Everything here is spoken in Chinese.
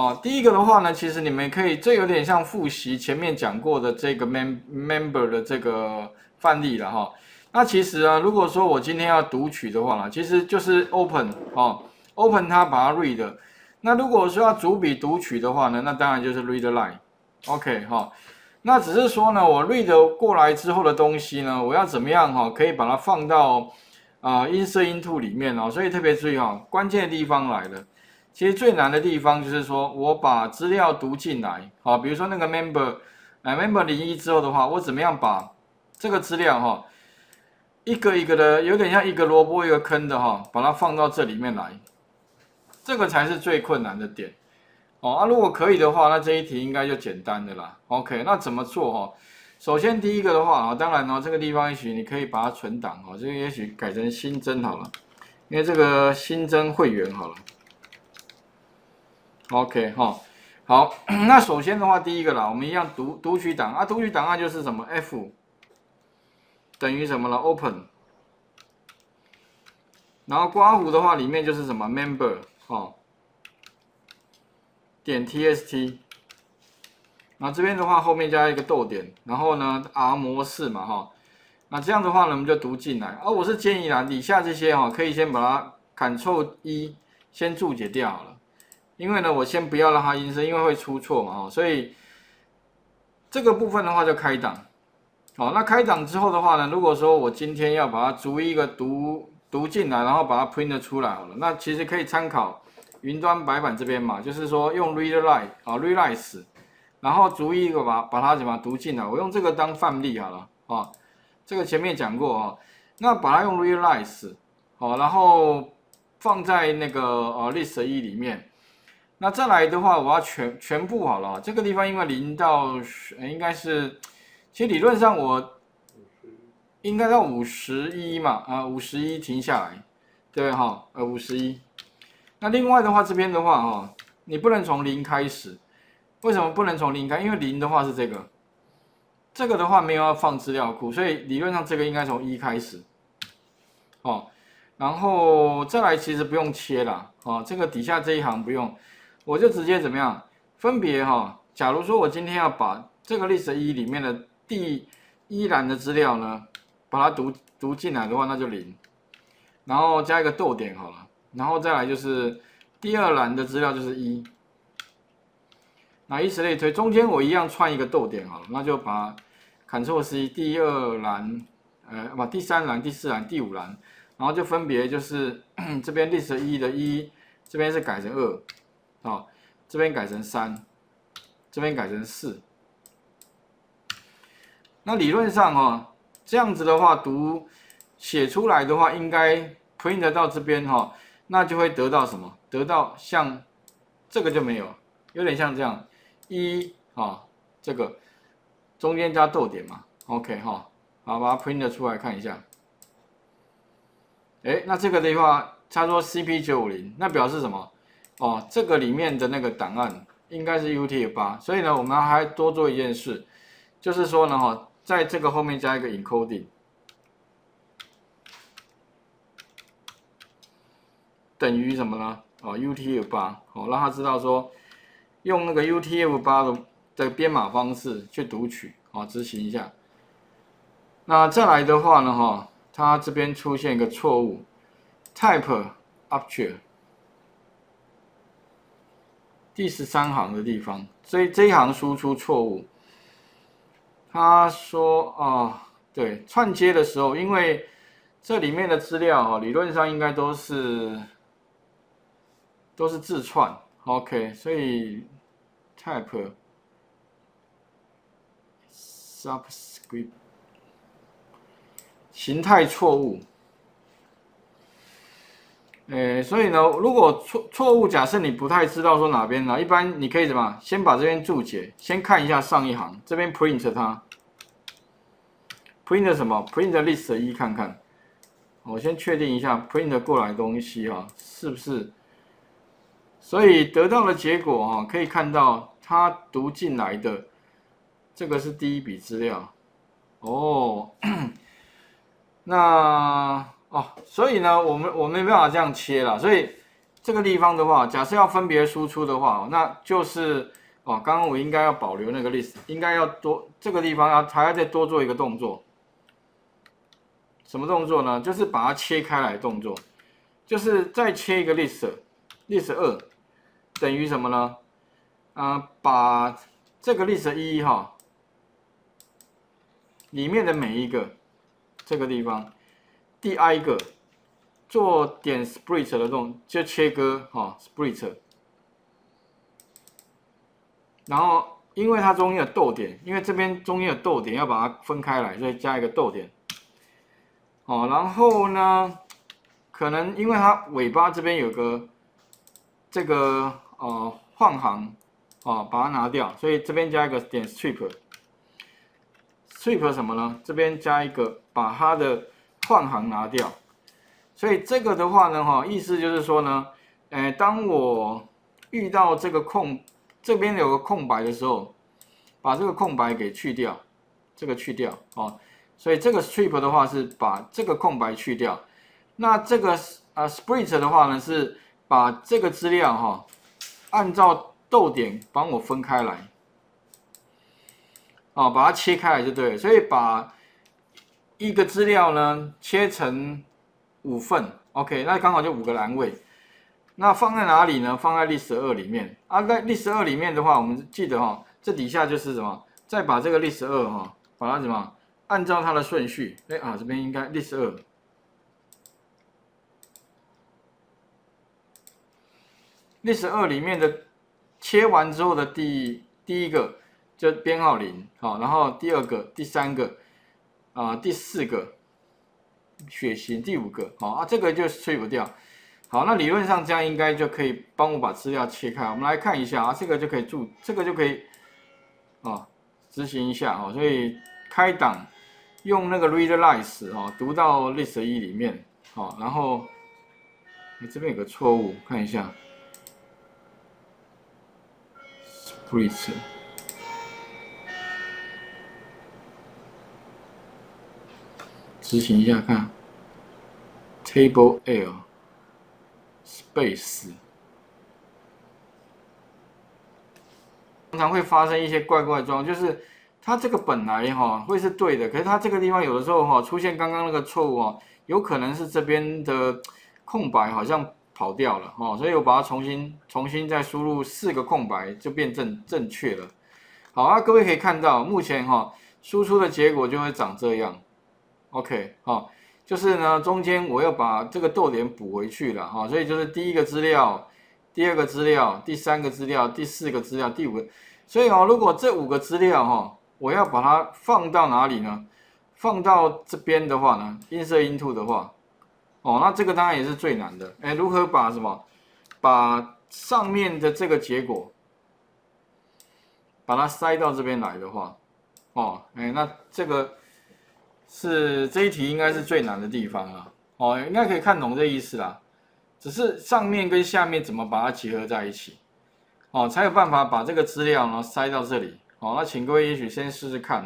哦，第一个的话呢，其实你们可以，这有点像复习前面讲过的这个 member 的这个范例了哈。那其实啊，如果说我今天要读取的话呢，其实就是 open 哦 ，open 它把它 read。那如果说要逐笔读取的话呢，那当然就是 read line。OK 哈、哦。那只是说呢，我 read 过来之后的东西呢，我要怎么样哈、哦，可以把它放到insert into 里面哦。所以特别注意哈、哦，关键的地方来了。 其实最难的地方就是说，我把资料读进来，好，比如说那个 member 01之后的话，我怎么样把这个资料哈，一个一个的，有点像一个萝卜一个坑的哈，把它放到这里面来，这个才是最困难的点。哦，啊，如果可以的话，那这一题应该就简单的啦。OK， 那怎么做哈？首先第一个的话啊，当然哦，这个地方也许你可以把它存档哦，这个也许改成新增好了，因为这个新增会员好了。 OK 哈、哦，好，那首先的话，第一个啦，我们一样读取档啊，读取档案就是什么 F 等于什么了 Open， 然后刮弧的话，里面就是什么 Member 哦，点 TST， 然后这边的话后面加一个逗点，然后呢 R 模式嘛哈、哦，那这样的话呢，我们就读进来啊。我是建议啦，以下这些哈、哦，可以先把它 Ctrl+E 先注解掉好了。 因为呢，我先不要让它音声，因为会出错嘛，哦，所以这个部分的话就开档。好，那开档之后的话呢，如果说我今天要把它逐一个读进来，然后把它 print 出来好了，那其实可以参考云端白板这边嘛，就是说用 readline 啊 readlines， 然后逐一个把它怎么读进来，我用这个当范例好了啊，这个前面讲过啊，那把它用 readlines 好，然后放在那个list 1里面。 那再来的话，我要全部好了。这个地方因为0到10，应该是，其实理论上我应该到51嘛，啊， 51停下来，对哈，51。那另外的话，这边的话哈，你不能从0开始。为什么不能从0开？因为0的话是这个，这个的话没有要放资料库，所以理论上这个应该从1开始，哦，然后再来其实不用切啦，哦，这个底下这一行不用。 我就直接怎么样分别哈、哦？假如说我今天要把这个 list 1里面的第一栏的资料呢，把它读进来的话，那就0，然后加一个逗点好了，然后再来就是第二栏的资料就是1，那以此类推，中间我一样串一个逗点好了，那就把 Ctrl+C 第二栏，把第三栏、第四栏、第5栏，然后就分别就是这边 list 1的1，这边是改成2。 哦，这边改成3，这边改成4。那理论上哦，这样子的话，写出来的话，应该 print 到这边哈、哦，那就会得到什么？得到像这个就没有，有点像这样1啊、哦，这个中间加逗点嘛 ，OK 哈、哦，好，把它 print 出来看一下。哎，那这个的话，他说 CP950， 那表示什么？ 哦，这个里面的那个档案应该是 UTF8， 所以呢，我们还多做一件事，就是说呢，哈，在这个后面加一个 encoding， 等于什么呢？哦 ，UTF8， 哦，让他知道说用那个 UTF8 的编码方式去读取，哦，执行一下。那再来的话呢，哈，它这边出现一个错误 ，type object。 第13行的地方，所以这一行输出错误。他说啊，对，串接的时候，因为这里面的资料哈，理论上应该都是自串 ，OK， 所以 type subscript 形态错误。 诶，所以呢，如果错误，假设你不太知道说哪边呢，一般你可以怎么？先把这边注解，先看一下上一行，这边 print 它 ，print 什么 ？print list 1看看。我先确定一下 print 过来的东西哈、啊，是不是？所以得到的结果哈、啊，可以看到它读进来的这个是第一笔资料哦。那。 哦，所以呢，我们没办法这样切啦，所以这个地方的话，假设要分别输出的话，那就是哦，刚刚我应该要保留那个 list， 应该要多这个地方要还要再多做一个动作。什么动作呢？就是把它切开来动作，就是再切一个 list 2等于什么呢？把这个 list 1哈里面的每一个这个地方第i个。 做点 split 的动就切割哈、split， 然后因为它中间有逗点，因为这边中间有逗点，要把它分开来，所以加一个逗点。哦，然后呢，可能因为它尾巴这边有个这个换行哦，把它拿掉，所以这边加一个点 strip 什么呢？这边加一个把它的换行拿掉。 所以这个的话呢，意思就是说呢，当我遇到这个这边有个空白的时候，把这个空白给去掉，这个去掉哦。所以这个 strip 的话是把这个空白去掉，那这个split 的话呢是把这个资料按照逗点帮我分开来，哦，把它切开来就对了。所以把一个资料呢切成 5份 ，OK， 那刚好就5个栏位。那放在哪里呢？放在 list 2里面啊。在 list 2里面的话，我们记得这底下就是什么？再把这个 list 2把它怎么按照它的顺序？这边应该 list 2。list 2里面的切完之后的第一个就编号0，好，然后第2个、第3个第4个。 血型第5个，好啊，这个就strip掉。好，那理论上这样应该就可以帮我把资料切开。我们来看一下啊，这个就可以执行一下所以开档用那个 readlines 读到 list 1里面，然后这边有个错误，看一下 split。 执行一下看 ，table L space， 常常会发生一些怪怪状，就是它这个本来会是对的，可是它这个地方有的时候出现刚刚那个错误有可能是这边的空白好像跑掉了所以我把它重新再输入4个空白就变正确了。好啊，各位可以看到目前输出的结果就会长这样。 OK， 就是呢，中间我要把这个逗点补回去了所以就是第一个资料、第2个资料、第3个资料、第4个资料、第5个，所以如果这5个资料我要把它放到哪里呢？放到这边的话呢 ，insert into 的话，那这个当然也是最难的。如何把把上面的这个结果把它塞到这边来的话，那这个。 是这一题应该是最难的地方了应该可以看懂这意思啦。只是上面跟下面怎么把它结合在一起才有办法把这个资料呢塞到这里那请各位也许先试试看